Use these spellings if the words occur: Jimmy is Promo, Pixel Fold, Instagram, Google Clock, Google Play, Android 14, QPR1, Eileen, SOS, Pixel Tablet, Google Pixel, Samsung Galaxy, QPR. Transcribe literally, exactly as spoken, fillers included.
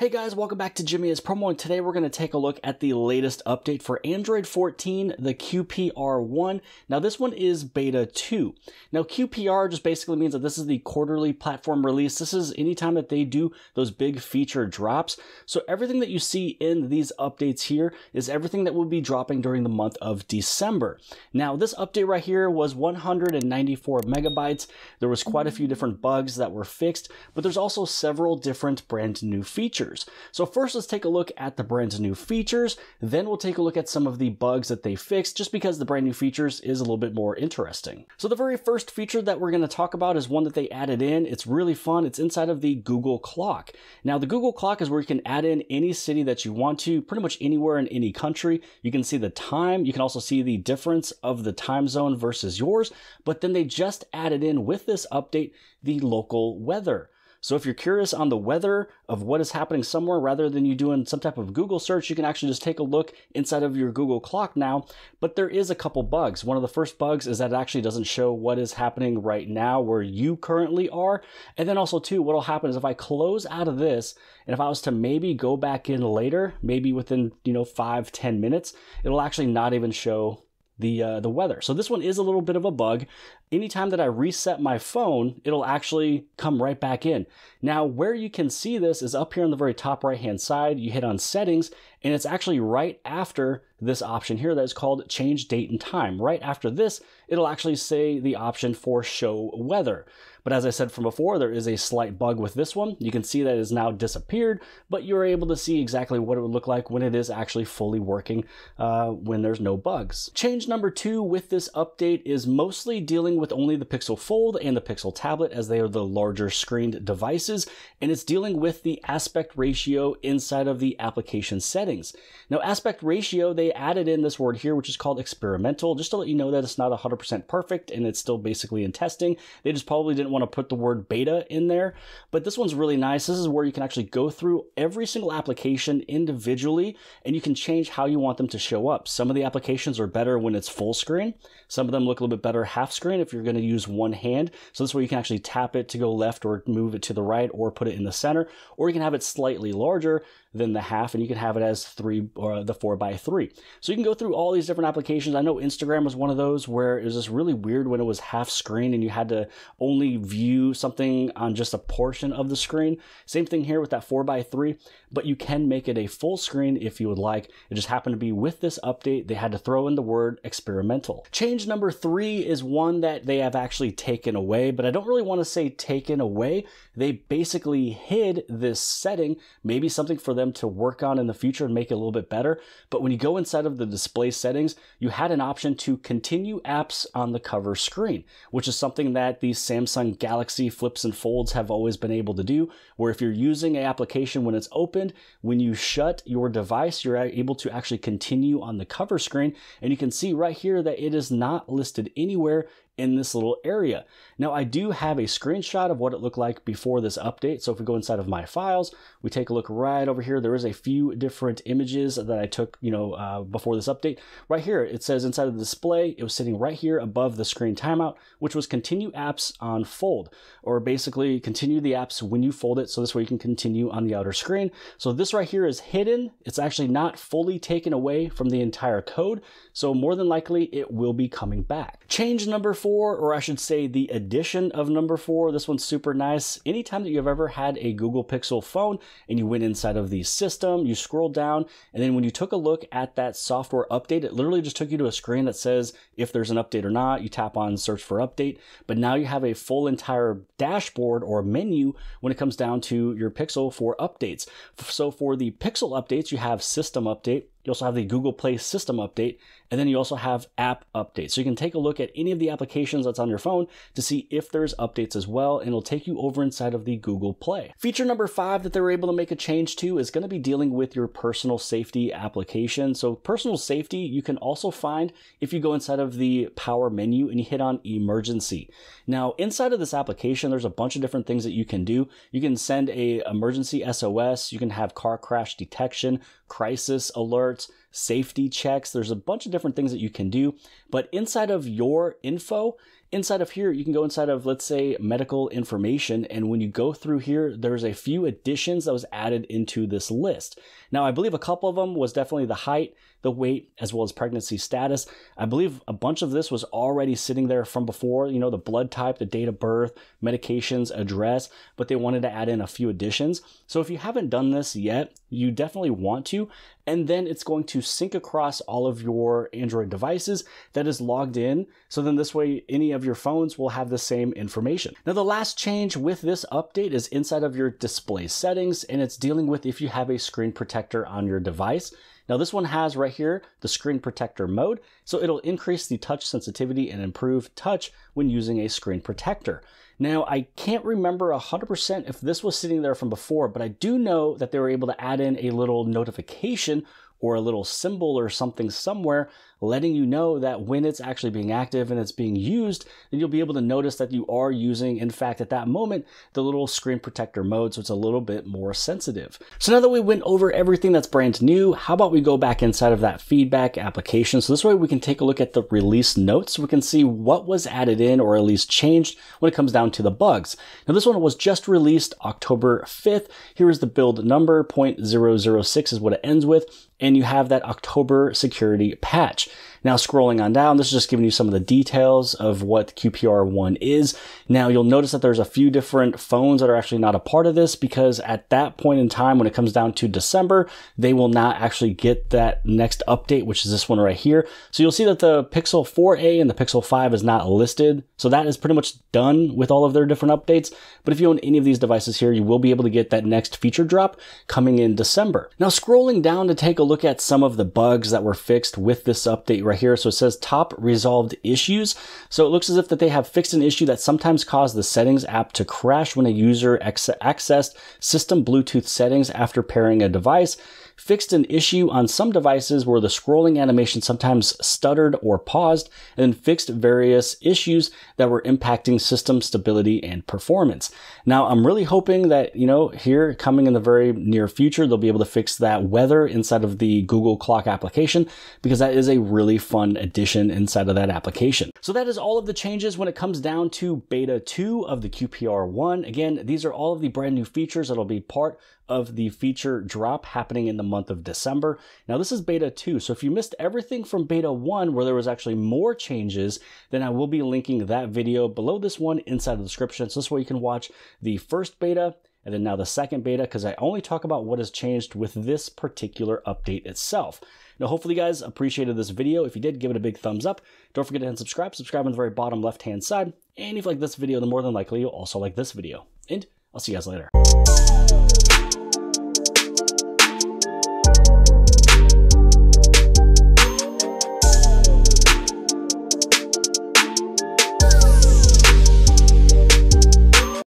Hey guys, welcome back to Jimmy's Promo, and today we're going to take a look at the latest update for Android fourteen, the Q P R one. Now this one is beta two. Now Q P R just basically means that this is the quarterly platform release. This is anytime that they do those big feature drops. So everything that you see in these updates here is everything that will be dropping during the month of December. Now this update right here was one hundred ninety-four megabytes. There was quite a few different bugs that were fixed, but there's also several different brand new features. So first, let's take a look at the brand new features. Then we'll take a look at some of the bugs that they fixed, just because the brand new features is a little bit more interesting. So the very first feature that we're going to talk about is one that they added in. It's really fun. It's inside of the Google Clock. Now the Google Clock is where you can add in any city that you want to, pretty much anywhere in any country. You can see the time. You can also see the difference of the time zone versus yours. But then they just added in with this update, the local weather. So if you're curious on the weather of what is happening somewhere, rather than you doing some type of Google search, you can actually just take a look inside of your Google Clock now. But there is a couple bugs. One of the first bugs is that it actually doesn't show what is happening right now where you currently are. And then also too, what will happen is if I close out of this, and if I was to maybe go back in later, maybe within, you know, five, ten minutes, it'll actually not even show the uh, the weather. So this one is a little bit of a bug. Anytime that I reset my phone, it'll actually come right back in. Now, where you can see this is up here on the very top right-hand side. You hit on settings, and it's actually right after this option here that is called change date and time. Right after this, it'll actually say the option for show weather. But as I said from before, there is a slight bug with this one. You can see that it has now disappeared, but you're able to see exactly what it would look like when it is actually fully working, uh, when there's no bugs. Change number two with this update is mostly dealing with only the Pixel Fold and the Pixel Tablet, as they are the larger screened devices, and it's dealing with the aspect ratio inside of the application settings. Now aspect ratio, they added in this word here, which is called experimental, just to let you know that it's not one hundred percent perfect and it's still basically in testing. They just probably didn't want to put the word beta in there, but this one's really nice. This is where you can actually go through every single application individually, and you can change how you want them to show up. Some of the applications are better when it's full screen. Some of them look a little bit better half screen if you're going to use one hand. So this way you can actually tap it to go left or move it to the right or put it in the center, or you can have it slightly larger than the half, and you can have it as three or the four by three. So you can go through all these different applications. I know Instagram was one of those where it was just really weird when it was half screen and you had to only view something on just a portion of the screen. Same thing here with that four by three, but you can make it a full screen if you would like. It just happened to be with this update, they had to throw in the word experimental. Change number three is one that they have actually taken away, but I don't really want to say taken away. They basically hid this setting, maybe something for them to work on in the future and make it a little bit better. But when you go inside of the display settings, you had an option to continue apps on the cover screen, which is something that the Samsung Galaxy flips and folds have always been able to do, where if you're using an application when it's opened, when you shut your device, you're able to actually continue on the cover screen. And you can see right here that it is not listed anywhere in this little area. Now I do have a screenshot of what it looked like before this update. So if we go inside of my files, we take a look right over here. There is a few different images that I took, you know, uh, before this update. Right here, it says inside of the display, it was sitting right here above the screen timeout, which was continue apps on fold, or basically continue the apps when you fold it. So this way you can continue on the outer screen. So this right here is hidden. It's actually not fully taken away from the entire code. So more than likely it will be coming back. Change number four, or I should say the addition of number four. This one's super nice. Anytime that you've ever had a Google Pixel phone and you went inside of the system, you scroll down, and then when you took a look at that software update, it literally just took you to a screen that says if there's an update or not. You tap on search for update, but now you have a full entire dashboard or menu when it comes down to your Pixel for updates. So for the Pixel updates, you have system update. You also have the Google Play system update, and then you also have app update. So you can take a look at any of the applications that's on your phone to see if there's updates as well, and it'll take you over inside of the Google Play. Feature number five that they were able to make a change to is going to be dealing with your personal safety application. So personal safety, you can also find if you go inside of the power menu and you hit on emergency. Now inside of this application, there's a bunch of different things that you can do. You can send a emergency S O S, you can have car crash detection, crisis alert, safety checks. There's a bunch of different things that you can do, but inside of your info, Inside of here, you can go inside of, let's say, medical information. And when you go through here, there's a few additions that was added into this list. Now, I believe a couple of them was definitely the height, the weight, as well as pregnancy status. I believe a bunch of this was already sitting there from before, you know, the blood type, the date of birth, medications, address, but they wanted to add in a few additions. So if you haven't done this yet, you definitely want to, and then it's going to sync across all of your Android devices that is logged in. So then this way, any of your phones will have the same information. Now, the last change with this update is inside of your display settings, and it's dealing with if you have a screen protector on your device. Now, this one has right here the screen protector mode, so it'll increase the touch sensitivity and improve touch when using a screen protector. Now, I can't remember one hundred percent if this was sitting there from before, but I do know that they were able to add in a little notification or a little symbol or something somewhere letting you know that when it's actually being active and it's being used, then you'll be able to notice that you are using, in fact, at that moment, the little screen protector mode, so it's a little bit more sensitive. So now that we went over everything that's brand new, how about we go back inside of that feedback application? So this way we can take a look at the release notes. So we can see what was added in or at least changed when it comes down to the bugs. Now, this one was just released October fifth. Here is the build number, zero point zero zero six is what it ends with. And you have that October security patch. Now, scrolling on down, this is just giving you some of the details of what Q P R one is. Now, you'll notice that there's a few different phones that are actually not a part of this, because at that point in time, when it comes down to December, they will not actually get that next update, which is this one right here. So you'll see that the Pixel four A and the Pixel five is not listed. So that is pretty much done with all of their different updates. But if you own any of these devices here, you will be able to get that next feature drop coming in December. Now, scrolling down to take a look at some of the bugs that were fixed with this update right here. So it says top resolved issues. So it looks as if that they have fixed an issue that sometimes caused the settings app to crash when a user accessed system Bluetooth settings after pairing a device. Fixed an issue on some devices where the scrolling animation sometimes stuttered or paused, and then fixed various issues that were impacting system stability and performance. Now, I'm really hoping that, you know, here coming in the very near future, they'll be able to fix that weather inside of the Google Clock application, because that is a really fun addition inside of that application. So that is all of the changes when it comes down to beta two of the Q P R one. Again, these are all of the brand new features that'll be part of the feature drop happening in the month of December. Now, this is beta two, so if you missed everything from beta one, where there was actually more changes, then I will be linking that video below this one inside the description. So this way you can watch the first beta and then now the second beta, because I only talk about what has changed with this particular update itself. Now, hopefully you guys appreciated this video. If you did, give it a big thumbs up. Don't forget to hit subscribe. Subscribe on the very bottom left-hand side. And if you like this video, then more than likely you'll also like this video. And I'll see you guys later.